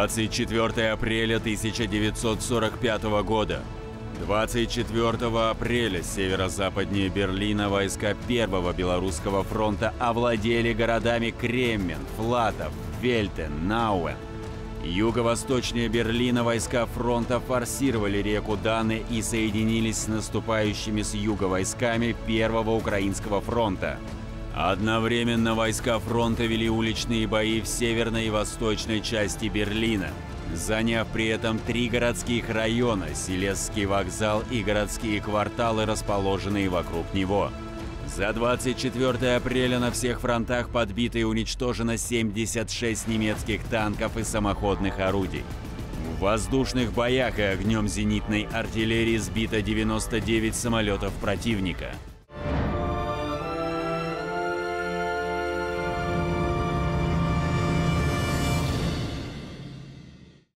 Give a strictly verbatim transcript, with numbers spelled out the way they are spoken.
двадцать четвёртого апреля тысяча девятьсот сорок пятого года. двадцать четвёртого апреля северо-западнее Берлина войска первого белорусского фронта овладели городами Креммен, Флатов, Вельтен, Науен. Юго-восточнее Берлина войска фронта форсировали реку Даме и соединились с наступающими с юга войсками первого украинского фронта. Одновременно войска фронта вели уличные бои в северной и восточной части Берлина, заняв при этом три городских района – Силезский вокзал и городские кварталы, расположенные вокруг него. За двадцать четвёртое апреля на всех фронтах подбито и уничтожено семьдесят шесть немецких танков и самоходных орудий. В воздушных боях и огнем зенитной артиллерии сбито девяносто девять самолетов противника.